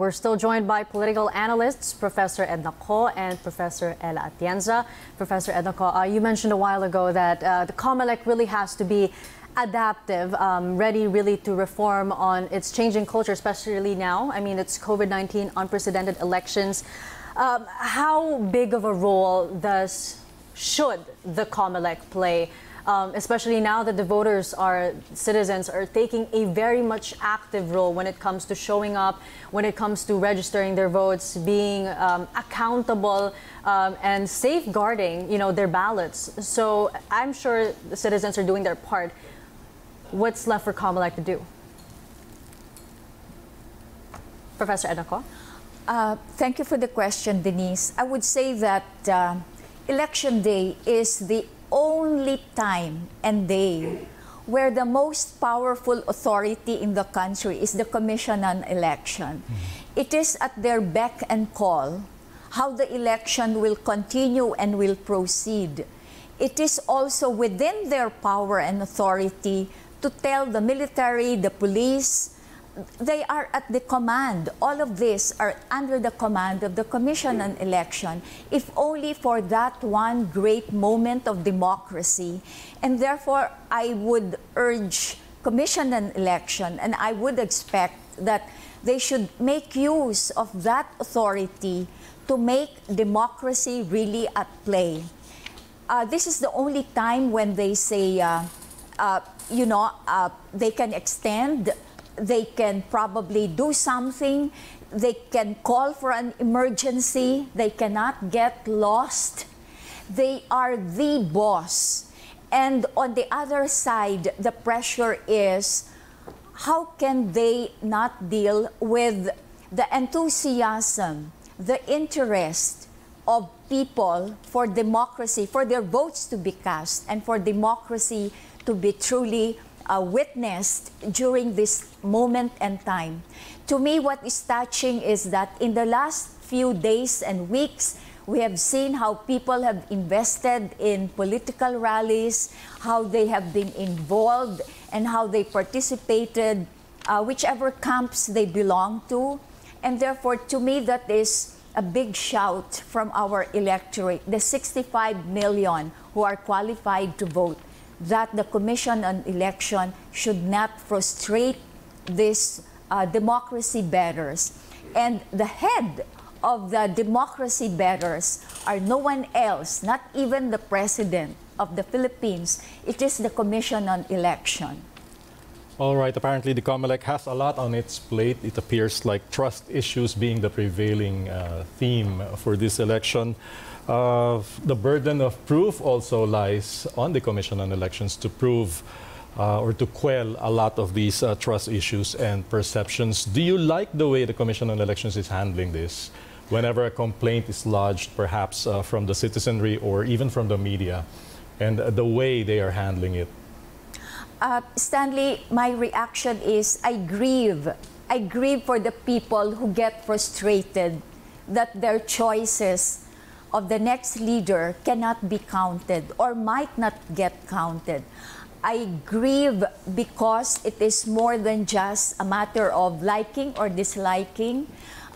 We're still joined by political analysts, Prof. Edna Co and Prof. Ela Atienza. Prof. Edna Co, you mentioned a while ago that the COMELEC really has to be adaptive, ready really to reform on its changing culture, especially now. I mean, it's COVID-19, unprecedented elections. How big of a role should the COMELEC play, especially now that the voters, our citizens, are taking a very much active role when it comes to showing up, when it comes to registering their votes, being accountable and safeguarding, their ballots. So I'm sure the citizens are doing their part. What's left for COMELEC to do? Prof. Edna Co? Thank you for the question, Denise. I would say that Election Day is the only time and day where the most powerful authority in the country is the Commission on Election. It is at their beck and call how the election will continue and will proceed. It is also within their power and authority to tell the military, the police. They are at the command. All of these are under the command of the Commission on Election, if only for that one great moment of democracy. And therefore, I would urge Commission on Election, and I would expect that they should make use of that authority to make democracy really at play. This is the only time when they say, they can extend. They can probably do something. They can call for an emergency. They cannot get lost. They are the boss. And on the other side, the pressure is, how can they not deal with the enthusiasm, the interest of people for democracy, for their votes to be cast, and for democracy to be truly witnessed during this moment and time. To me, what is touching is that in the last few days and weeks, we have seen how people have invested in political rallies, how they have been involved, and how they participated, whichever camps they belong to. And therefore, to me, that is a big shout from our electorate, the 65 million who are qualified to vote, that the Commission on Election should not frustrate these democracy betters. And the head of the democracy betters are no one else, not even the President of the Philippines. It is the Commission on Election. All right, apparently the COMELEC has a lot on its plate. It appears like trust issues being the prevailing theme for this election. The burden of proof also lies on the Commission on Elections to prove or to quell a lot of these trust issues and perceptions. Do you like the way the Commission on Elections is handling this? Whenever a complaint is lodged, perhaps from the citizenry or even from the media, and the way they are handling it? Stanley, my reaction is I grieve. I grieve for the people who get frustrated that their choices of the next leader cannot be counted or might not get counted. I grieve because it is more than just a matter of liking or disliking.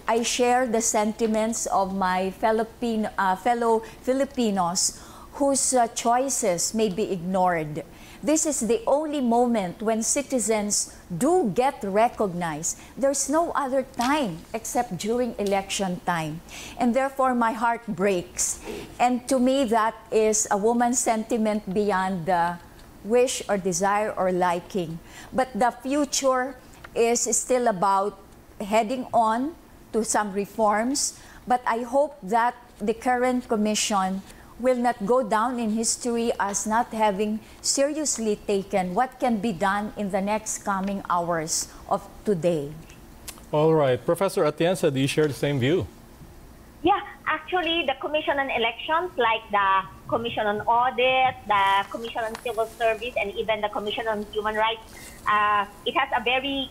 I share the sentiments of my fellow Filipinos whose choices may be ignored. This is the only moment when citizens do get recognized. There's no other time except during election time. And therefore, my heart breaks. And to me, that is a woman's sentiment beyond the wish or desire or liking. But the future is still about heading on to some reforms. But I hope that the current commission will not go down in history as not having seriously taken what can be done in the next coming hours of today. All right. Professor Atienza, do you share the same view? Yeah. Actually, the Commission on Elections, like the Commission on Audit, the Commission on Civil Service, and even the Commission on Human Rights, it has a very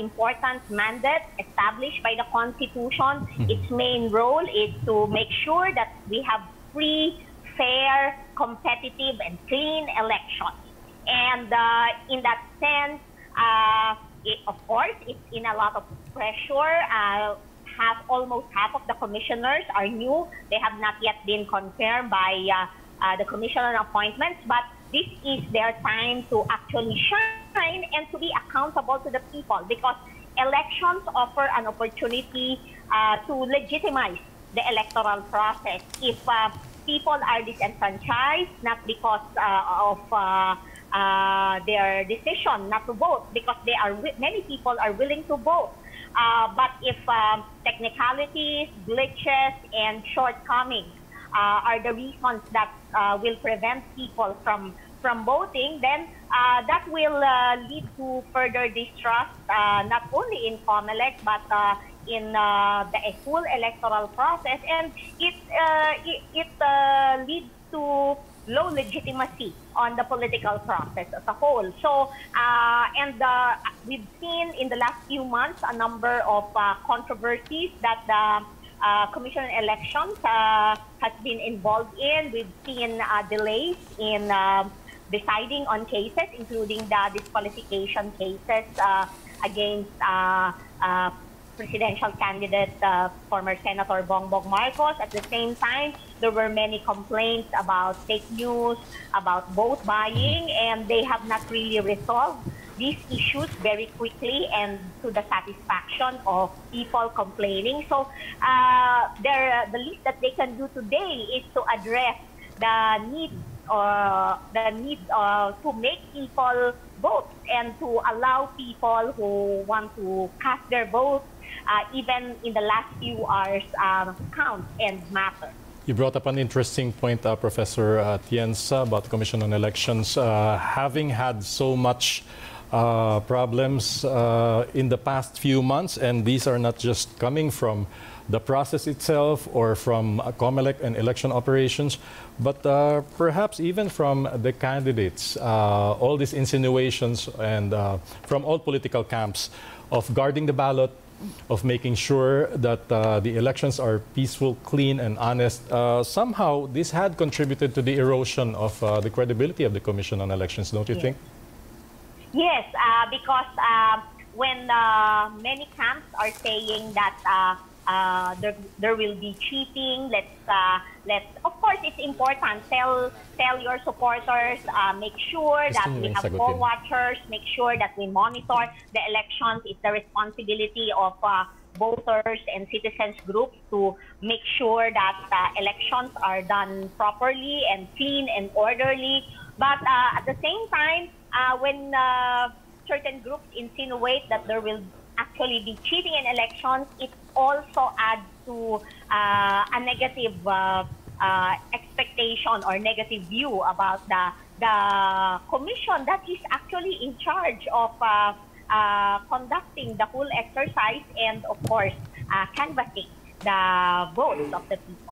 important mandate established by the Constitution. Its main role is to make sure that we have free, fair, competitive, and clean elections. And in that sense, of course, it's in a lot of pressure almost half of the commissioners are new. They have not yet been confirmed by the commissioner appointments, but this is their time to actually shine and to be accountable to the people, because elections offer an opportunity to legitimize the electoral process. If people are disenfranchised, not because of their decision not to vote, because they are, many people are willing to vote. But if technicalities, glitches, and shortcomings are the reasons that will prevent people from voting, then that will lead to further distrust, not only in COMELEC, but in the full electoral process, and it leads to low legitimacy on the political process as a whole. So, we've seen in the last few months a number of controversies that the Commission on Elections has been involved in. We've seen delays in deciding on cases, including the disqualification cases against presidential candidate, former Senator Bongbong Marcos. At the same time, there were many complaints about fake news, about vote buying, and they have not really resolved these issues very quickly and to the satisfaction of people complaining. So the least that they can do today is to address the need to make people vote and to allow people who want to cast their vote even in the last few hours count and matter. You brought up an interesting point, Professor Atienza, about the Commission on Elections having had so much problems in the past few months, and these are not just coming from the process itself or from COMELEC and election operations, but perhaps even from the candidates. All these insinuations and from all political camps of guarding the ballot, of making sure that the elections are peaceful, clean, and honest. Somehow, this had contributed to the erosion of the credibility of the Commission on Elections, don't you think? Yes, because when many camps are saying that there will be cheating, let's. Of course, it's important. Tell your supporters. Make sure that we have poll watchers. Make sure that we monitor the elections. It's the responsibility of voters and citizens groups to make sure that elections are done properly and clean and orderly. But at the same time, when certain groups insinuate that there will actually be cheating in elections, it also adds to a negative expectation or negative view about the commission that is actually in charge of conducting the whole exercise and, of course, canvassing the votes of the people.